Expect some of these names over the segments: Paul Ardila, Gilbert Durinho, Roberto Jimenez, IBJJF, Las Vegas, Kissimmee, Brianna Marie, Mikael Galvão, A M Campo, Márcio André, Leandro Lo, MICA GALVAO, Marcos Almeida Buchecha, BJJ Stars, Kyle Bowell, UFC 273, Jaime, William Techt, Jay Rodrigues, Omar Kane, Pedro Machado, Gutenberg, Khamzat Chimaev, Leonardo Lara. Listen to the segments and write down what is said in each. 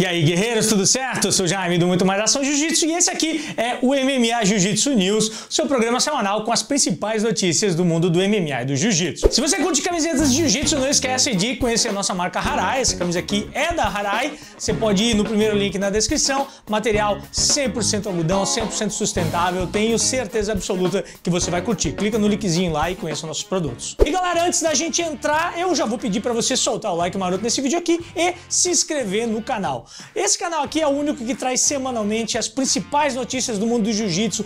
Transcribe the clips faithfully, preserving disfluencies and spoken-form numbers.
E aí, guerreiros, tudo certo? Eu sou o Jaime do Muito Mais Ação Jiu Jitsu e esse aqui é o M M A Jiu Jitsu News, seu programa semanal com as principais notícias do mundo do M M A e do Jiu Jitsu. Se você curte camisetas de Jiu Jitsu, não esquece de conhecer a nossa marca Harai. Essa camisa aqui é da Harai. Você pode ir no primeiro link na descrição. Material cem por cento algodão, cem por cento sustentável. Tenho certeza absoluta que você vai curtir. Clica no linkzinho lá e conheça nossos produtos. E galera, antes da gente entrar, eu já vou pedir para você soltar o like maroto nesse vídeo aqui e se inscrever no canal. Esse canal aqui é o único que traz semanalmente as principais notícias do mundo do jiu-jitsu,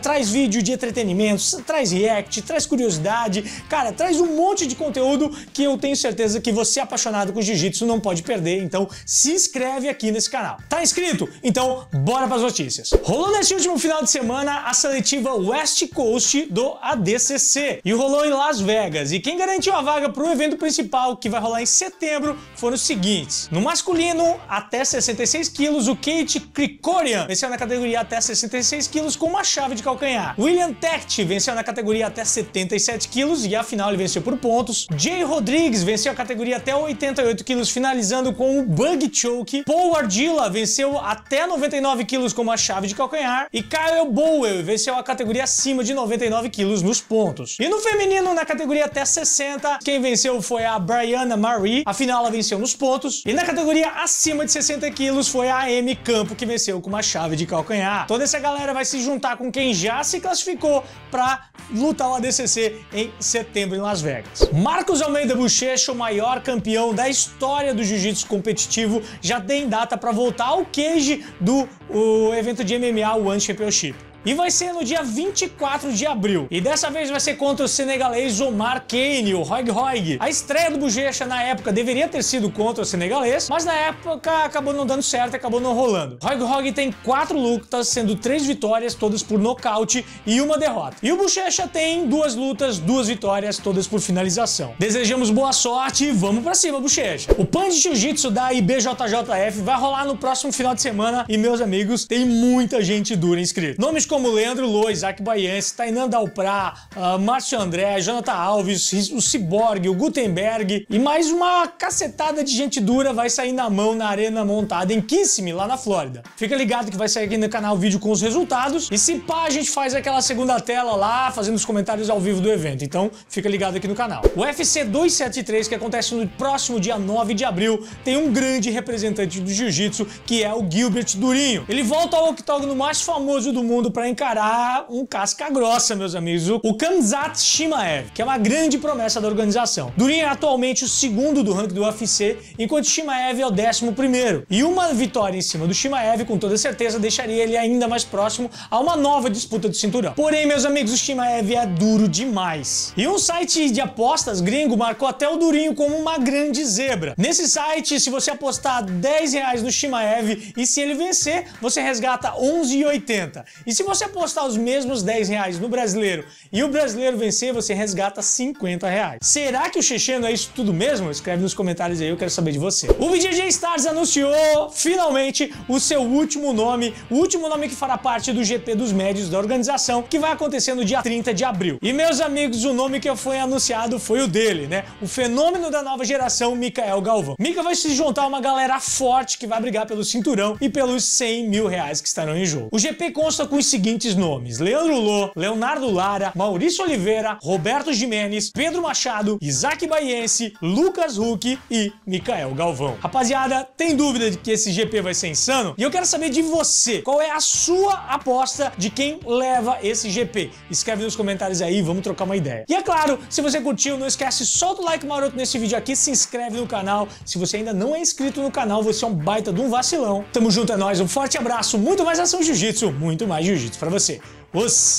traz vídeo de entretenimento, traz react, traz curiosidade, cara, traz um monte de conteúdo que eu tenho certeza que você apaixonado por jiu-jitsu não pode perder, então se inscreve aqui nesse canal. Tá inscrito? Então bora para as notícias. Rolou nesse último final de semana a seletiva West Coast do A D C C e rolou em Las Vegas, e quem garantiu a vaga para o evento principal que vai rolar em setembro foram os seguintes: no masculino, a até sessenta e seis quilos, o Kate Kricorian venceu na categoria até sessenta e seis quilos com uma chave de calcanhar. William Techt venceu na categoria até setenta e sete quilos e afinal ele venceu por pontos. Jay Rodrigues venceu a categoria até oitenta e oito quilos, finalizando com um bug choke. Paul Ardila venceu até noventa e nove quilos com uma chave de calcanhar. E Kyle Bowell venceu a categoria acima de noventa e nove quilos nos pontos. E no feminino, na categoria até sessenta, quem venceu foi a Brianna Marie. Afinal, ela venceu nos pontos. E na categoria acima de sessenta quilos foi a A M Campo, que venceu com uma chave de calcanhar. Toda essa galera vai se juntar com quem já se classificou para lutar o A D C C em setembro em Las Vegas. Marcos Almeida Buchecha, o maior campeão da história do jiu-jitsu competitivo, já tem data para voltar ao cage do o evento de M M A One Championship. E vai ser no dia vinte e quatro de abril. E dessa vez vai ser contra o senegalês Omar Kane, o Roig Roig. A estreia do Buchecha na época deveria ter sido contra o senegalês, mas na época acabou não dando certo, acabou não rolando. Roig Roig tem quatro lutas, sendo três vitórias, todas por nocaute e uma derrota. E o Buchecha tem duas lutas, duas vitórias, todas por finalização. Desejamos boa sorte e vamos pra cima, Buchecha. O Pan de Jiu-Jitsu da I B J J F vai rolar no próximo final de semana e, meus amigos, tem muita gente dura inscrita. Nomes como Leandro Lo, Isaac Baiense, Tainan Dalprá, uh, Márcio André, Jonathan Alves, o Ciborgue, o Gutenberg e mais uma cacetada de gente dura vai sair na mão na arena montada em Kissimmee, lá na Flórida. Fica ligado que vai sair aqui no canal vídeo com os resultados e se pá, a gente faz aquela segunda tela lá, fazendo os comentários ao vivo do evento, então fica ligado aqui no canal. O U F C duzentos e setenta e três, que acontece no próximo dia nove de abril, tem um grande representante do jiu-jitsu, que é o Gilbert Durinho. Ele volta ao octógono mais famoso do mundo pra para encarar um casca grossa, meus amigos, o Khamzat Chimaev, que é uma grande promessa da organização. Durinho é atualmente o segundo do ranking do U F C, enquanto Chimaev é o décimo primeiro. E uma vitória em cima do Chimaev, com toda certeza, deixaria ele ainda mais próximo a uma nova disputa do cinturão. Porém, meus amigos, o Chimaev é duro demais. E um site de apostas gringo marcou até o Durinho como uma grande zebra. Nesse site, se você apostar dez reais no Chimaev e se ele vencer, você resgata onze reais e oitenta centavos. E se você apostar os mesmos dez reais no brasileiro e o brasileiro vencer, você resgata cinquenta reais. Será que o checheno é isso tudo mesmo? Escreve nos comentários aí, eu quero saber de você. O B J J Stars anunciou finalmente o seu último nome, o último nome que fará parte do G P dos médios da organização, que vai acontecer no dia trinta de abril. E meus amigos, o nome que foi anunciado foi o dele, né? O fenômeno da nova geração, Mikael Galvão. Mika vai se juntar a uma galera forte que vai brigar pelo cinturão e pelos cem mil reais que estarão em jogo. O G P consta com os seguintes nomes: Leandro Lo, Leonardo Lara, Maurício Oliveira, Roberto Jimenez, Pedro Machado, Isaac Baiense, Lucas Huck e Mikael Galvão. Rapaziada, tem dúvida de que esse G P vai ser insano? E eu quero saber de você, qual é a sua aposta de quem leva esse G P? Escreve nos comentários aí, vamos trocar uma ideia. E é claro, se você curtiu, não esquece, solta o like maroto nesse vídeo aqui, se inscreve no canal. Se você ainda não é inscrito no canal, você é um baita de um vacilão. Tamo junto, é nóis, um forte abraço, muito mais ação jiu-jitsu, muito mais jiu-jitsu pra você. Os